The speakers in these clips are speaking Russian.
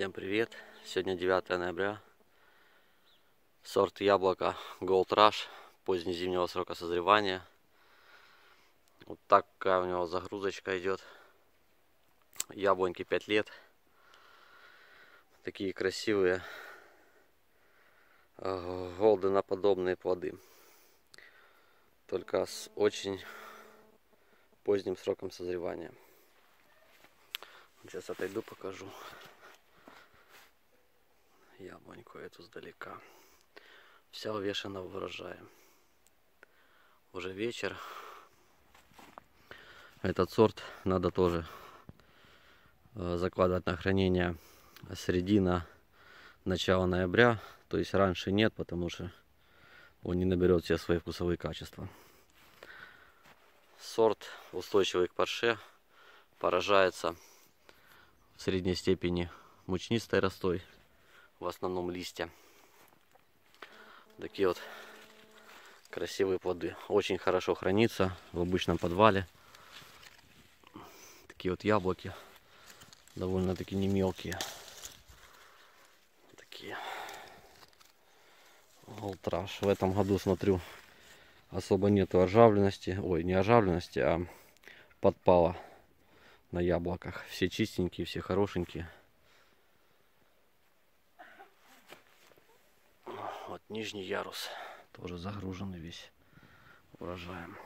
Всем привет! Сегодня 9 ноября. Сорт яблока Gold Rush позднезимнего срока созревания. Вот такая у него загрузочка идет. Яблоньки 5 лет. Такие красивые голденоподобные плоды. Только с очень поздним сроком созревания. Сейчас отойду, покажу яблоньку эту сдалека. Вся увешана в урожае. Уже вечер. Этот сорт надо тоже закладывать на хранение середина начала ноября. То есть раньше нет, потому что он не наберет все свои вкусовые качества. Сорт устойчивый к парше. Поражается в средней степени мучнистой ростой, в основном листья. Такие вот красивые плоды. Очень хорошо хранится в обычном подвале. Такие вот яблоки довольно-таки не мелкие. Такие Gold Rush. В этом году, смотрю, особо нету ожавленности. Ой, не ожавленности, а подпала на яблоках. Все чистенькие, все хорошенькие. Вот нижний ярус тоже загружен весь урожаем.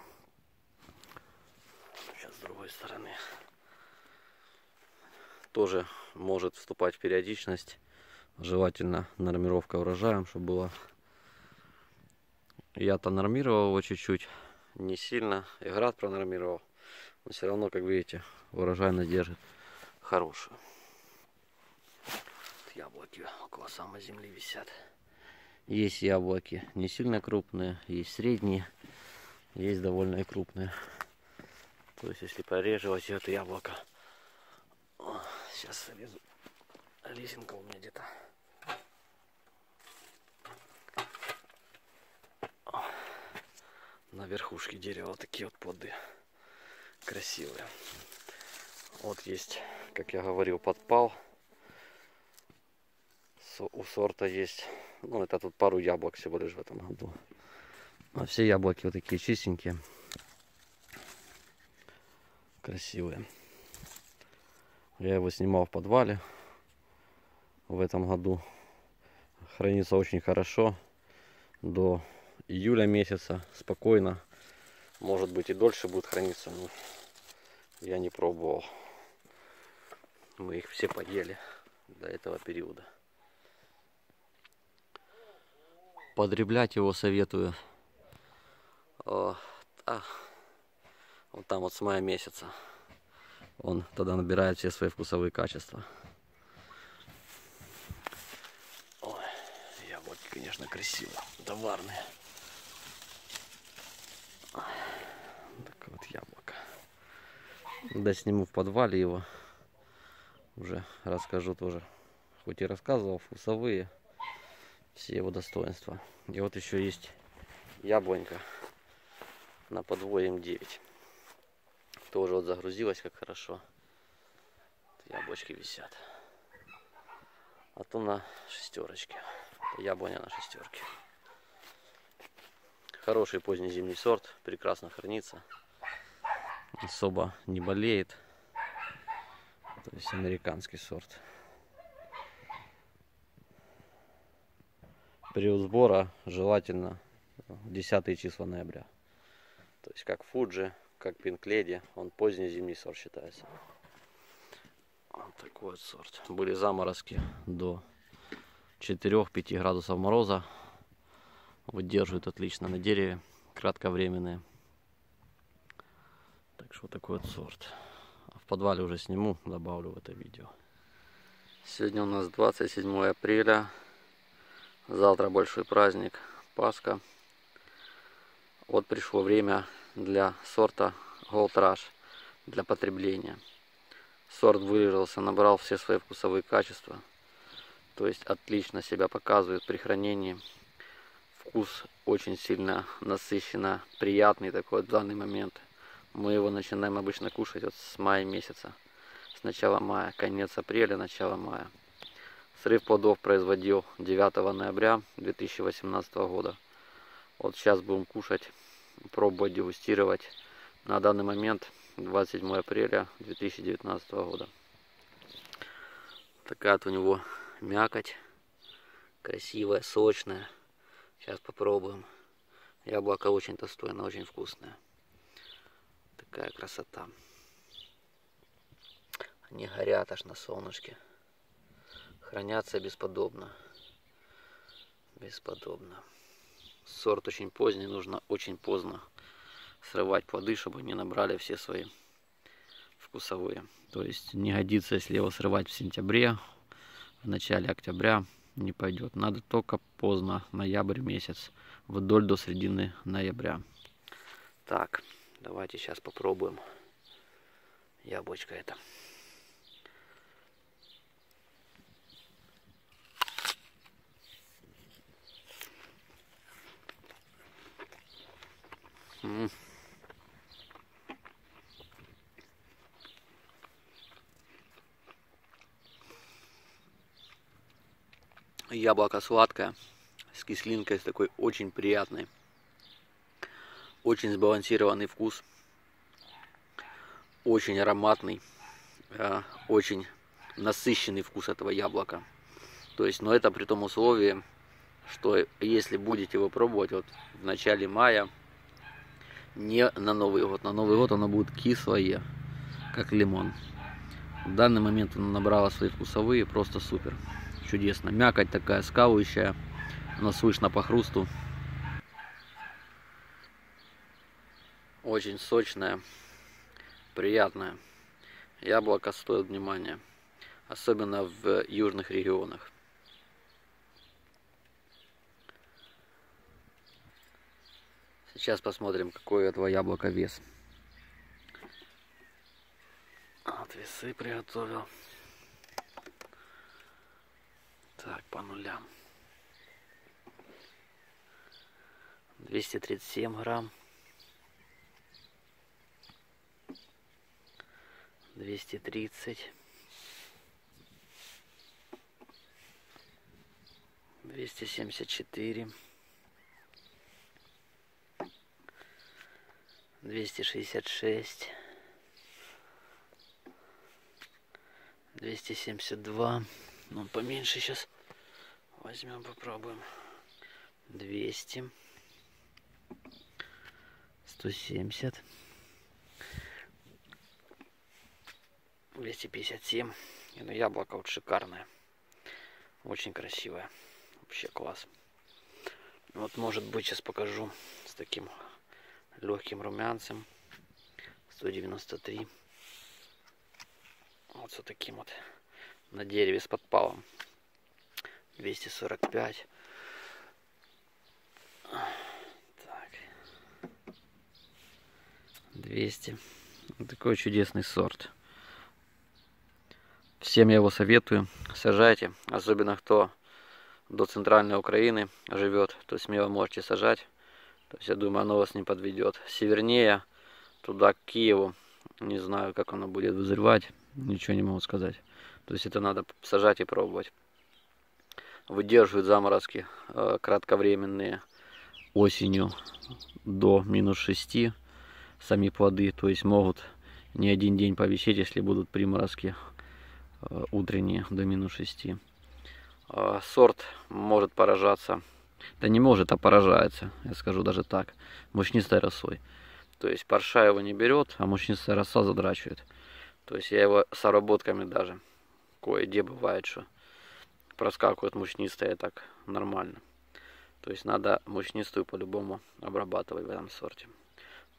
Сейчас с другой стороны. Тоже может вступать в периодичность. Желательно нормировка урожаем, чтобы было. Я-то нормировал его чуть-чуть. Не сильно. И град пронормировал. Но все равно, как видите, урожайно держит хорошую. Вот яблоки около самой земли висят. Есть яблоки не сильно крупные, есть средние, есть довольно и крупные. То есть, если пореживать это яблоко. О, сейчас срезу. Лисинка у меня где-то. На верхушке дерева вот такие вот плоды. Красивые. Вот есть, как я говорил, подпал. У сорта есть, ну это тут пару яблок всего лишь в этом году. А все яблоки вот такие чистенькие. Красивые. Я его снимал в подвале в этом году. Хранится очень хорошо. До июля месяца спокойно. Может быть и дольше будет храниться, но я не пробовал. Мы их все поели до этого периода. Подреблять его советую. Вот там вот с мая месяца. Он тогда набирает все свои вкусовые качества. Ой, яблоки, конечно, красиво. Товарные. Так вот яблоко. Да, сниму в подвале его. Уже расскажу тоже. Хоть и рассказывал, вкусовые. Все его достоинства. И вот еще есть яблонька на подвое М9. Тоже вот загрузилась, как хорошо. Яблочки висят. А то на шестерочке. Яблоня на шестерке. Хороший поздний зимний сорт. Прекрасно хранится. Особо не болеет. То есть американский сорт. Период сбора желательно 10 числа ноября. То есть как Фуджи, как Пинк Леди, он поздний зимний сорт считается. Вот такой вот сорт. Были заморозки до 4-5 градусов мороза. Выдерживают отлично на дереве, кратковременные. Так что вот такой вот сорт. В подвале уже сниму, добавлю в это видео. Сегодня у нас 27 апреля. Завтра большой праздник, Пасха. Вот пришло время для сорта Gold Rush для потребления. Сорт выразился, набрал все свои вкусовые качества. То есть отлично себя показывает при хранении. Вкус очень сильно насыщенно приятный такой в данный момент. Мы его начинаем обычно кушать вот с мая месяца. С начала мая, конец апреля, начало мая. срыв плодов производил 9 ноября 2018 года. Вот сейчас будем кушать, пробовать, дегустировать. На данный момент 27 апреля 2019 года. Такая вот у него мякоть. Красивая, сочная. Сейчас попробуем. Яблоко очень достойное, очень вкусное. Такая красота. Они горят аж на солнышке. Хранятся бесподобно. Бесподобно. Сорт очень поздний, нужно очень поздно срывать плоды, чтобы не набрали все свои вкусовые. То есть не годится, если его срывать в сентябре, в начале октября не пойдет. Надо только поздно, ноябрь месяц, вдоль до середины ноября. Так, давайте сейчас попробуем яблочко это. Яблоко сладкое, с кислинкой, с такой очень приятной, очень сбалансированный вкус, очень ароматный, очень насыщенный вкус этого яблока. То есть, но это при том условии, что если будете его пробовать вот в начале мая, не на Новый год. На Новый год оно будет кислое, как лимон. В данный момент оно набрало свои вкусовые, просто супер. Чудесно. Мякоть такая скалывающая, но слышно по хрусту. Очень сочная, приятная. Яблоко стоит внимания, особенно в южных регионах. Сейчас посмотрим, какой у этого яблока вес. Вот весы приготовил. Так, по нулям. 237 грамм. 230. 274. 266. 272. Ну, поменьше сейчас возьмем, попробуем. 200. 170. 257. И, ну, яблоко вот шикарное. Очень красивое. Вообще класс. Вот, может быть, сейчас покажу с таким легким румянцем. 193. Вот с таким вот на дереве с подпалом. 245. Так. 200. Вот такой чудесный сорт. Всем я его советую. Сажайте. Особенно кто до центральной Украины живет, то смело можете сажать. То есть, я думаю, оно вас не подведет. Севернее, туда, к Киеву, не знаю, как оно будет вызревать. Ничего не могу сказать. То есть, это надо сажать и пробовать. Выдерживают заморозки кратковременные осенью до минус 6. Сами плоды, то есть, могут не один день повисеть, если будут приморозки утренние до минус 6. Сорт может поражаться. Да не может, а поражается, я скажу даже так, мучнистой росой. То есть парша его не берет, а мучнистая роса задрачивает. То есть я его с обработками даже, кое-где бывает, что проскакивает мучнистая, так нормально. То есть надо мучнистую по-любому обрабатывать в этом сорте.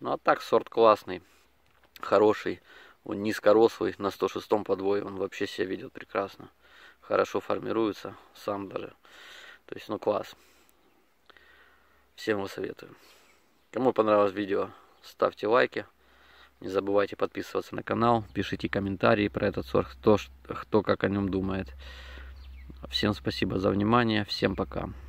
Ну а так сорт классный, хороший, он низкорослый, на 106-м подвое он вообще себя ведет прекрасно. Хорошо формируется, сам даже. То есть, ну, класс. Всем его советую. Кому понравилось видео, ставьте лайки. Не забывайте подписываться на канал. Пишите комментарии про этот сорт, кто как о нем думает. Всем спасибо за внимание. Всем пока.